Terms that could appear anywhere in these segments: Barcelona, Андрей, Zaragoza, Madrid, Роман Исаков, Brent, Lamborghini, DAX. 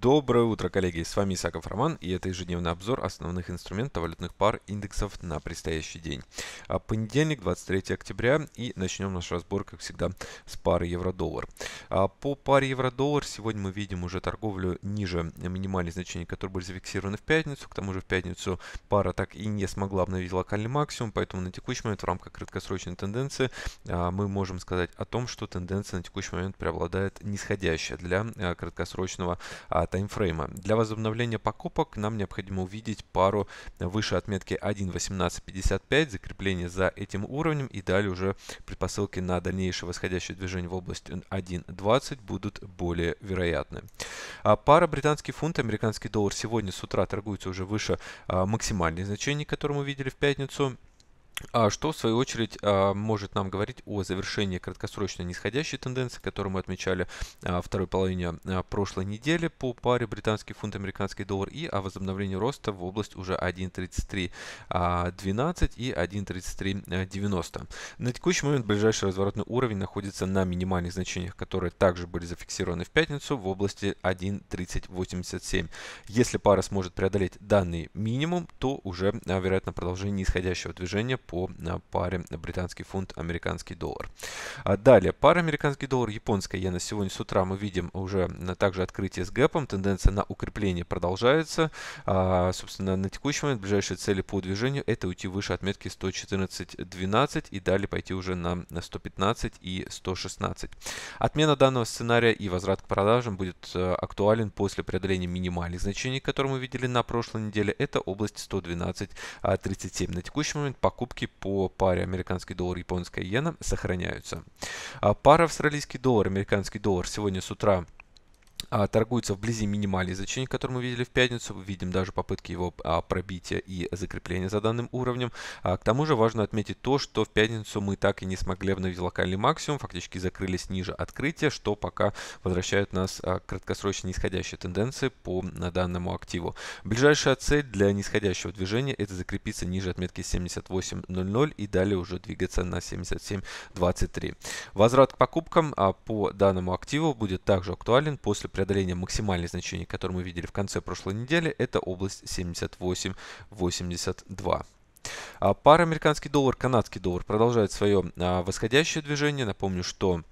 Доброе утро, коллеги! С вами Исаков Роман, и это ежедневный обзор основных инструментов валютных пар индексов на предстоящий день. Понедельник, 23 октября, и начнем наш разбор, как всегда, с пары евро-доллар. По паре евро-доллар сегодня мы видим уже торговлю ниже минимальных значений, которые были зафиксированы в пятницу. К тому же в пятницу пара так и не смогла обновить локальный максимум, поэтому на текущий момент в рамках краткосрочной тенденции мы можем сказать о том, что тенденция на текущий момент преобладает нисходящая для краткосрочного таймфрейма. Для возобновления покупок нам необходимо увидеть пару выше отметки 1.1855, закрепление за этим уровнем, и далее уже предпосылки на дальнейшее восходящее движение в область 1.20 будут более вероятны. Пара британский фунт и американский доллар сегодня с утра торгуется уже выше максимальных значений, которые мы видели в пятницу. Что, в свою очередь, может нам говорить о завершении краткосрочной нисходящей тенденции, которую мы отмечали во второй половине прошлой недели по паре британский фунт, американский доллар, и о возобновлении роста в область уже 1.3312 и 1.3390. На текущий момент ближайший разворотный уровень находится на минимальных значениях, которые также были зафиксированы в пятницу в области 1.3087. Если пара сможет преодолеть данный минимум, то уже вероятно продолжение нисходящего движения по паре британский фунт, американский доллар. Далее, пара американский доллар, японская иена. Сегодня с утра мы видим уже также открытие с гэпом. Тенденция на укрепление продолжается. Собственно, на текущий момент ближайшие цели по движению — это уйти выше отметки 114.12 и далее пойти уже на 115 и 116. Отмена данного сценария и возврат к продажам будет актуален после преодоления минимальных значений, которые мы видели на прошлой неделе. Это область 112.37. На текущий момент покупки по паре американский доллар, японская иена сохраняются. Пара австралийский доллар, американский доллар сегодня с утра торгуется вблизи минимальных значений, которые мы видели в пятницу. Видим даже попытки его пробития и закрепления за данным уровнем. К тому же важно отметить то, что в пятницу мы так и не смогли обновить локальный максимум, фактически закрылись ниже открытия, что пока возвращает нас к краткосрочной нисходящей тенденции по данному активу. Ближайшая цель для нисходящего движения — это закрепиться ниже отметки 78.00 и далее уже двигаться на 77.23. Возврат к покупкам по данному активу будет также актуален после преодоление максимальных значений, которые мы видели в конце прошлой недели, это область 78.82. Пара американский доллар, канадский доллар продолжает свое восходящее движение. Напомню, что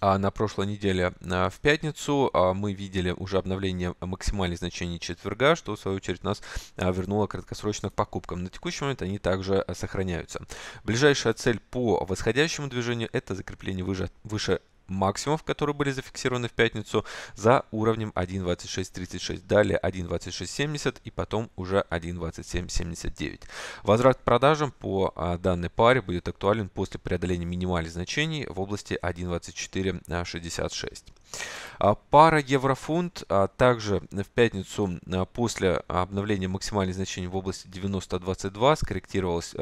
на прошлой неделе в пятницу мы видели уже обновление максимальных значений четверга, что в свою очередь нас вернуло краткосрочно к покупкам. На текущий момент они также сохраняются. Ближайшая цель по восходящему движению — это закрепление выше максимумов, которые были зафиксированы в пятницу, за уровнем 1.2636, далее 1.2670 и потом уже 1.2779. Возврат к продажам по данной паре будет актуален после преодоления минимальных значений в области 1.2466. Пара еврофунт также в пятницу после обновления максимальных значений в области 90.22 скорректировалась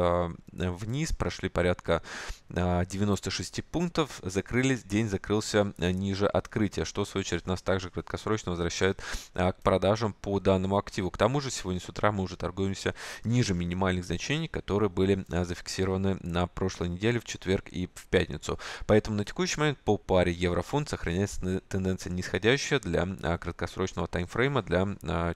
вниз, прошли порядка 96 пунктов, закрылись, день закрылся ниже открытия, что в свою очередь нас также краткосрочно возвращает к продажам по данному активу. К тому же сегодня с утра мы уже торгуемся ниже минимальных значений, которые были зафиксированы на прошлой неделе в четверг и в пятницу. Поэтому на текущий момент по паре еврофунт сохраняется тенденция нисходящая для краткосрочного таймфрейма, для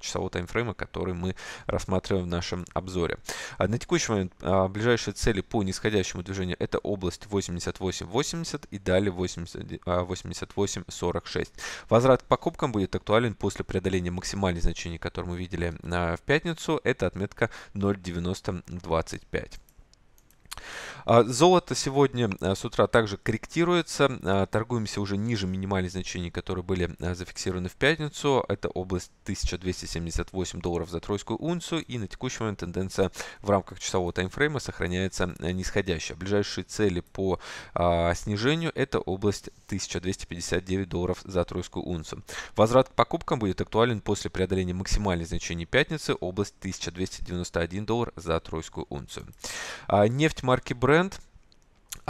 часового таймфрейма, который мы рассматриваем в нашем обзоре. На текущий момент ближайшие цели по нисходящему движению — это область 88.80 и далее 88.46. Возврат к покупкам будет актуален после преодоления максимальных значений, которые мы видели в пятницу. Это отметка 0.9025. Золото сегодня с утра также корректируется. Торгуемся уже ниже минимальных значений, которые были зафиксированы в пятницу. Это область 1278 долларов за тройскую унцию. И на текущий момент тенденция в рамках часового таймфрейма сохраняется нисходящая. Ближайшие цели по снижению — это область 1259 долларов за тройскую унцию. Возврат к покупкам будет актуален после преодоления максимальных значений пятницы, область 1291 доллар за тройскую унцию. Нефть марки Brent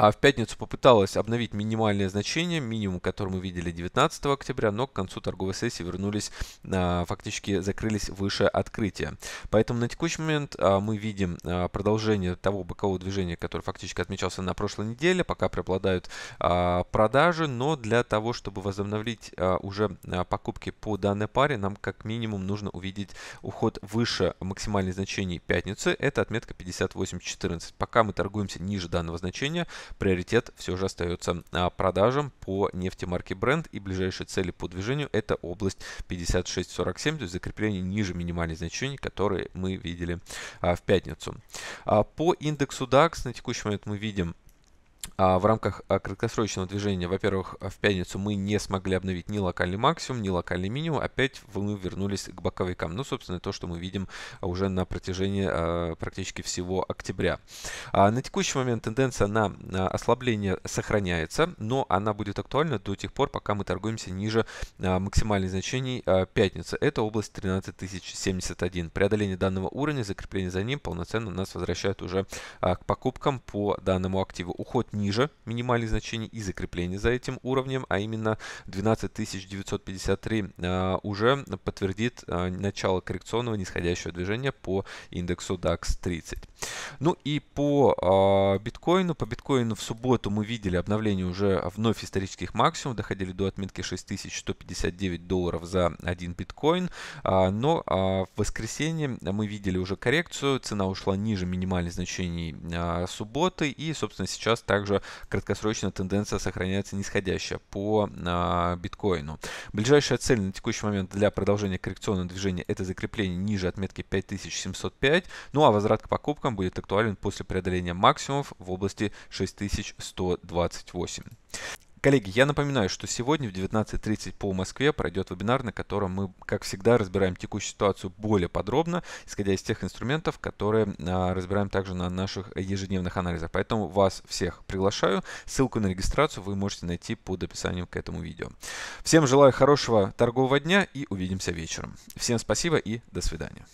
А в пятницу попыталась обновить минимальное значение, минимум, который мы видели 19 октября, но к концу торговой сессии вернулись, фактически закрылись выше открытия. Поэтому на текущий момент мы видим продолжение того бокового движения, которое фактически отмечался на прошлой неделе, пока преобладают продажи, но для того, чтобы возобновить уже покупки по данной паре, нам как минимум нужно увидеть уход выше максимальных значений пятницы, это отметка 58.14. Пока мы торгуемся ниже данного значения, приоритет все же остается продажам по нефти марки Brent, и ближайшие цели по движению это область 56.47, то есть закрепление ниже минимальных значений, которые мы видели в пятницу. По индексу DAX на текущий момент мы видим, в рамках краткосрочного движения, во-первых, в пятницу мы не смогли обновить ни локальный максимум, ни локальный минимум. Опять мы вернулись к боковикам. Ну, собственно, то, что мы видим уже на протяжении практически всего октября. На текущий момент тенденция на ослабление сохраняется, но она будет актуальна до тех пор, пока мы торгуемся ниже максимальных значений пятницы. Это область 13071. Преодоление данного уровня, закрепление за ним полноценно нас возвращает уже к покупкам по данному активу. Уход ниже минимальных значений и закрепление за этим уровнем, а именно 12953 уже подтвердит начало коррекционного нисходящего движения по индексу DAX 30. Ну и по биткоину. По биткоину в субботу мы видели обновление уже вновь исторических максимумов, доходили до отметки 6159 долларов за 1 биткоин, но в воскресенье мы видели уже коррекцию, цена ушла ниже минимальных значений субботы, и, собственно, сейчас также краткосрочная тенденция сохраняется нисходящая по биткоину. Ближайшая цель на текущий момент для продолжения коррекционного движения это закрепление ниже отметки 5705, ну а возврат к покупкам будет актуален после преодоления максимумов в области 6128. Коллеги, я напоминаю, что сегодня в 19:30 по Москве пройдет вебинар, на котором мы, как всегда, разбираем текущую ситуацию более подробно, исходя из тех инструментов, которые разбираем также на наших ежедневных анализах. Поэтому вас всех приглашаю. Ссылку на регистрацию вы можете найти под описанием к этому видео. Всем желаю хорошего торгового дня и увидимся вечером. Всем спасибо и до свидания.